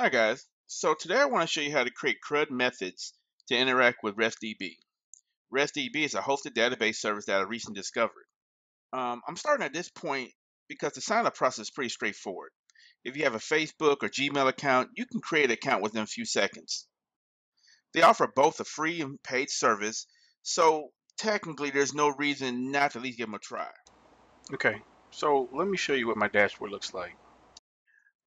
Hi guys, so today I want to show you how to create CRUD methods to interact with RestDB. RestDB is a hosted database service that I recently discovered. I'm starting at this point because the sign up process is pretty straightforward. If you have a Facebook or Gmail account, you can create an account within a few seconds. They offer both a free and paid service, so technically there's no reason not to at least give them a try. Okay, so let me show you what my dashboard looks like.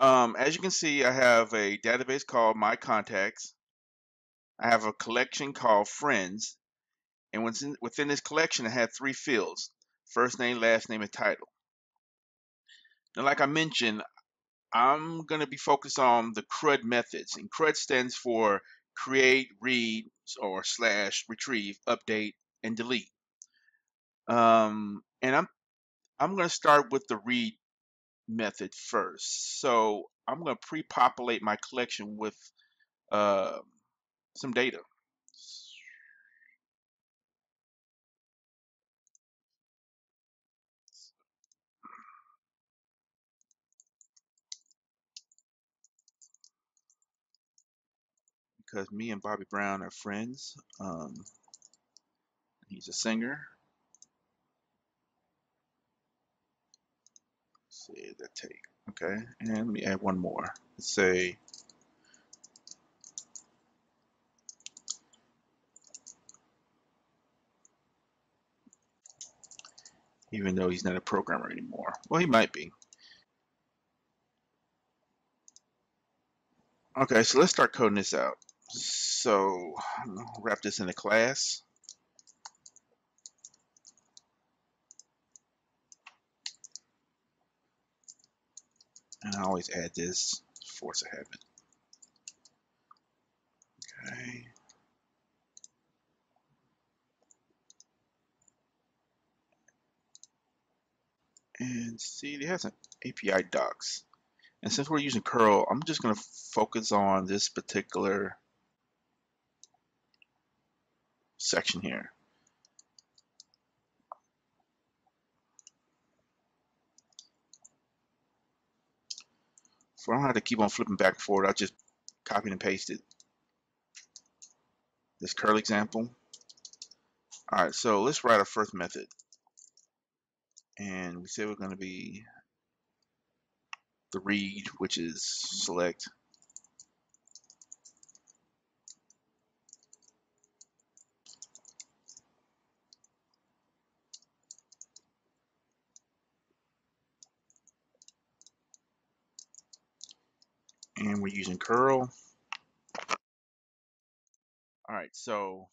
As you can see, I have a database called My Contacts. I have a collection called Friends, and within this collection, I had three fields: first name, last name, and title. Now, like I mentioned, I'm going to be focused on the CRUD methods, and CRUD stands for create, read, or / retrieve, update, and delete. And I'm going to start with the read method first. So I'm going to pre-populate my collection with some data. Because me and Bobby Brown are friends. He's a singer. Say that take. Okay, and let me add one more. Let's say even though he's not a programmer anymore. Well, he might be. Okay, so let's start coding this out. So I'm gonna wrap this in a class. And I always add this force of habit. Okay. And see, it has an API docs. And since we're using curl, I'm just going to focus on this particular section here. So I don't have to keep on flipping back and forth. I'll just copy and paste it. This curl example. All right, so let's write our first method. And we say we're going to be the read, which is select. And we're using curl. All right, so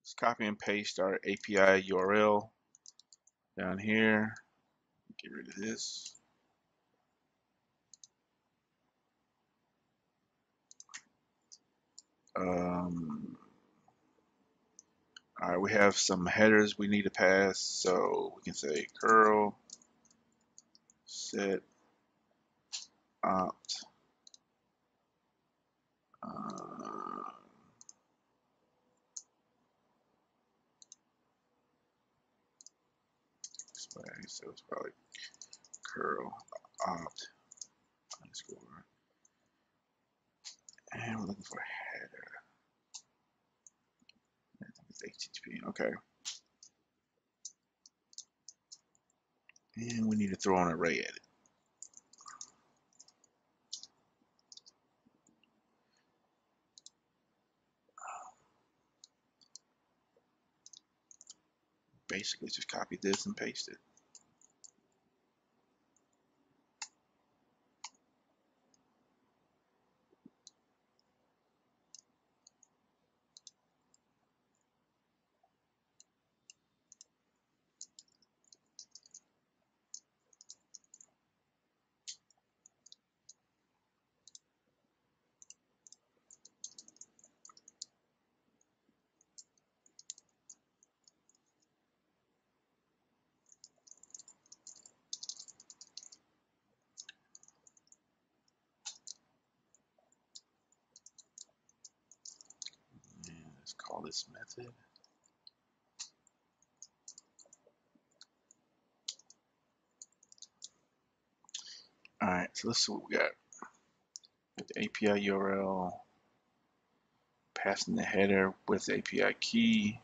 let's copy and paste our API URL down here. Get rid of this. All right, we have some headers we need to pass, so we can say curl set opt so it's probably curl opt _, and we're looking for a header. I think it's HTTP. Okay, and we need to throw an array at it. Basically, just copy this and paste it. Call this method. All right, so let's see what we got. with API URL, passing the header with API key.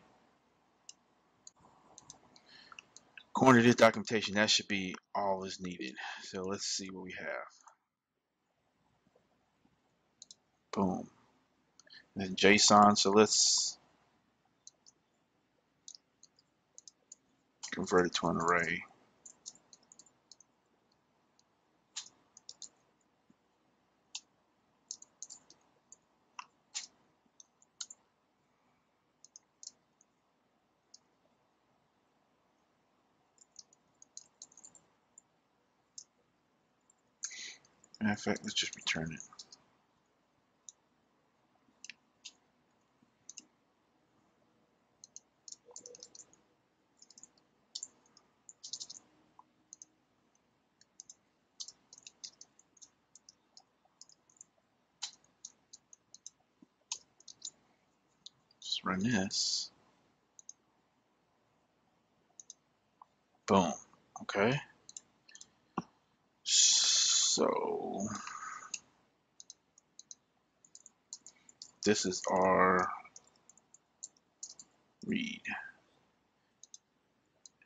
According to this documentation, that should be all is needed. So let's see what we have. Boom. And then JSON. So let's convert it to an array. In fact, let's just return it. Just run this. Boom. Okay. So this is our read,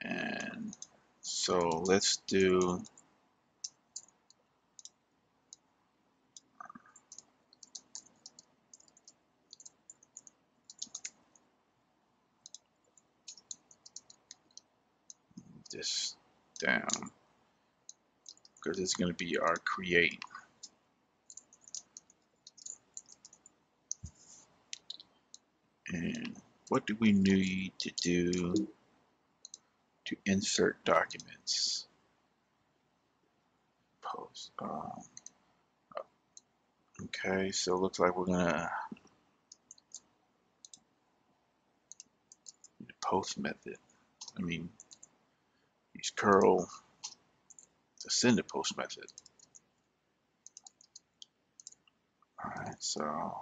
and so let's do this down, because it's going to be our create. And what do we need to do to insert documents? Post. Okay, so it looks like we're going to use the post method. I mean, use curl. Send the post method. Alright, so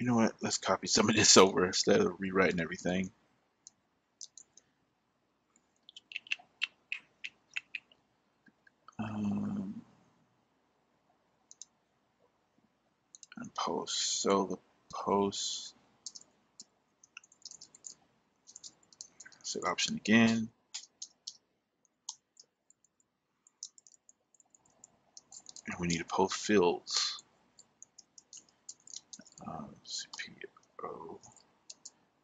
you know what? Let's copy some of this over instead of rewriting everything. And post. So the post. Set option again. We need to post fields. CPO.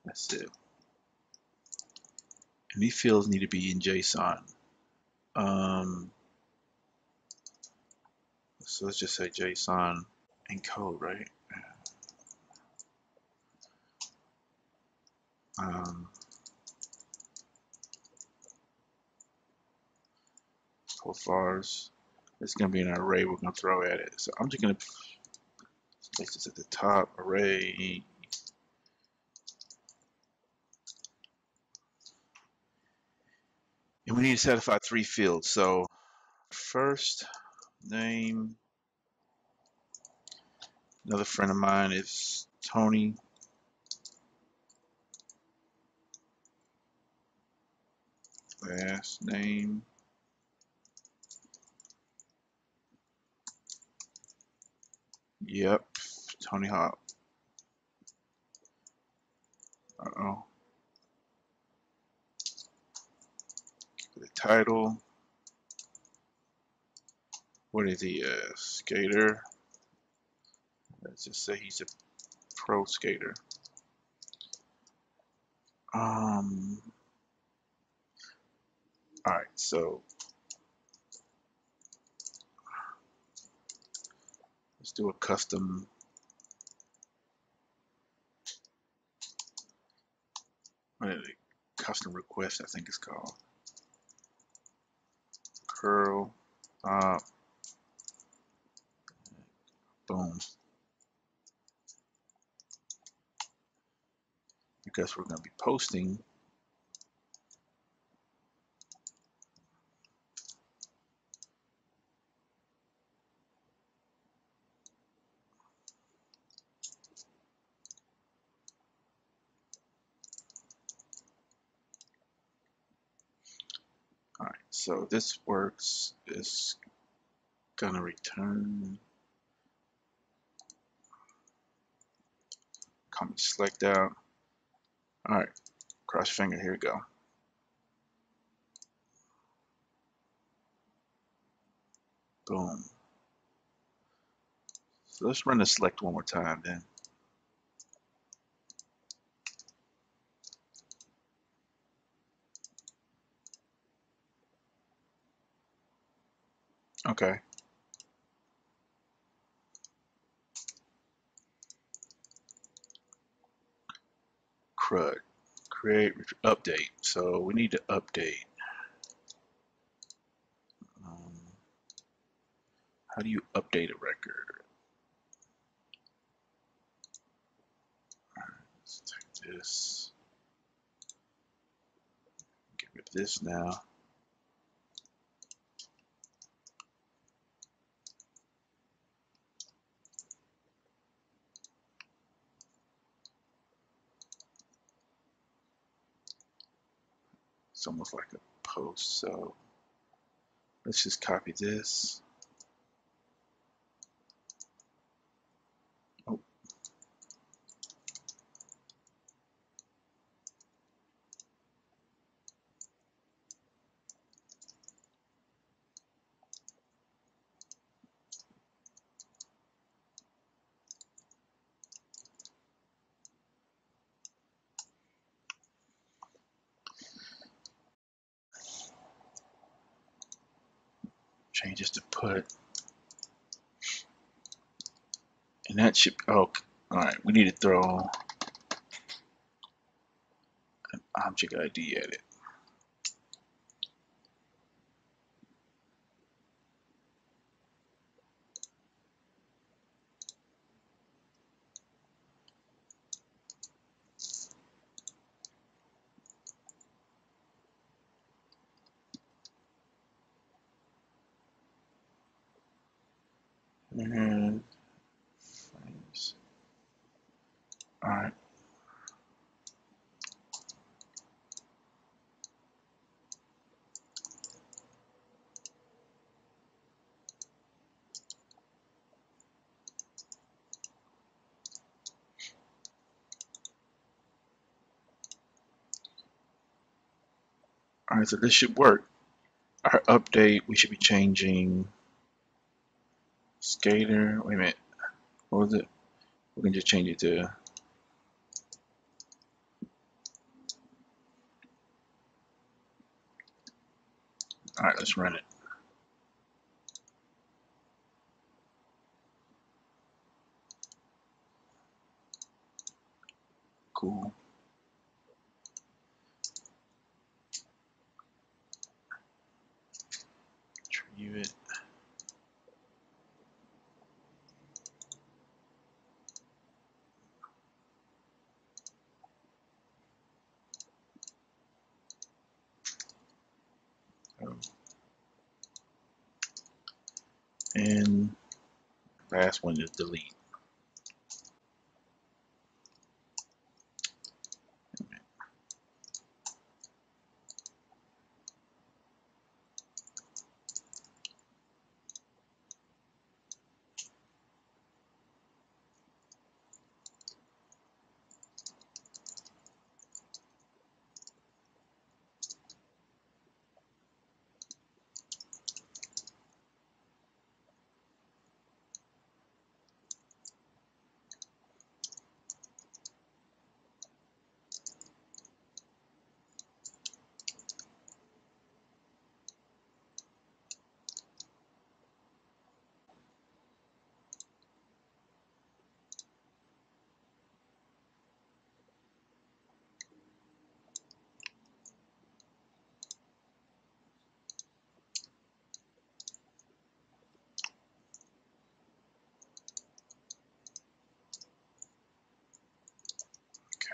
That's it. And these fields need to be in JSON. So let's just say JSON encode, right? Post vars. It's going to be an array we're going to throw at it. So I'm just going to place this at the top, array. And we need to satisfy three fields. So first name, another friend of mine is Tony. Last name. Yep, Tony Hawk. Uh-oh. The title. What is he, a skater? Let's just say he's a pro skater. Alright, so let's do a custom request, I think it's called. Curl up. Boom. Because we're going to be posting. So this works is gonna return. Comment select out. All right, cross finger, here we go. Boom. So let's run the select one more time then. Okay. CRUD, create, update. So we need to update. How do you update a record? All right, let's take this. Get rid of this now. It's almost like a post, so let's just copy this. Oh. Changes to put, and that should, oh, all right, we need to throw an object ID at it. And frames. All right. All right, so this should work. Our update, we should be changing skater, wait a minute, what was it? We can just change it to all right, let's run it. Cool. Retrieve it. And last one is delete.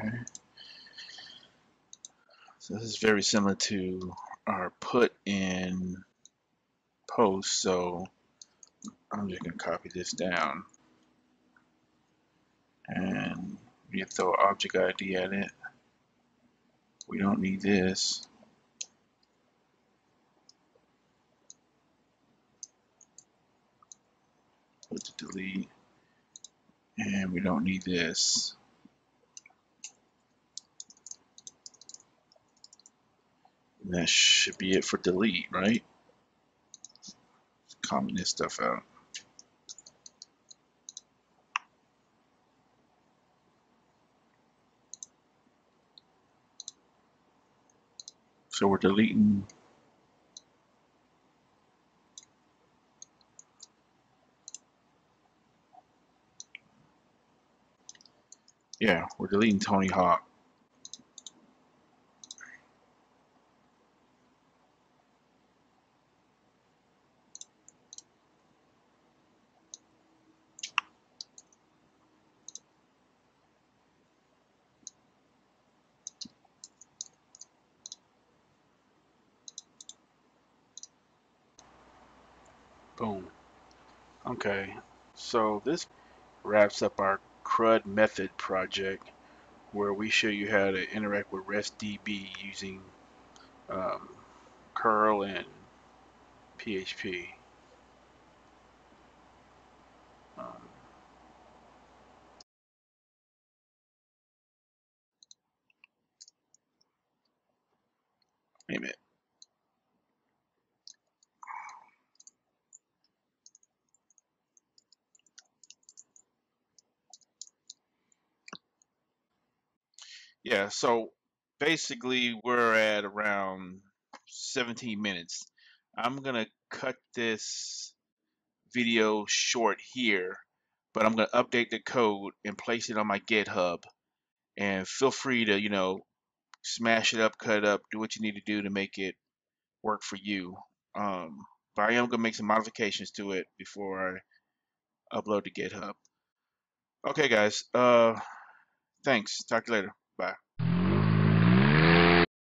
Okay. So this is very similar to our put in post, so I'm just going to copy this down and we throw object ID at it. We don't need this. put the delete, and we don't need this. And that should be it for delete, right? Comment this stuff out. So we're deleting Tony Hawk. Boom. Okay, so this wraps up our CRUD method project, where we show you how to interact with RestDB using curl and PHP. Wait a minute. Yeah, so basically we're at around 17 minutes. I'm gonna cut this video short here, but I'm gonna update the code and place it on my GitHub. And feel free to, you know, smash it up, cut it up, do what you need to do to make it work for you. But I am gonna make some modifications to it before I upload to GitHub. Okay, guys. Thanks. Talk to you later.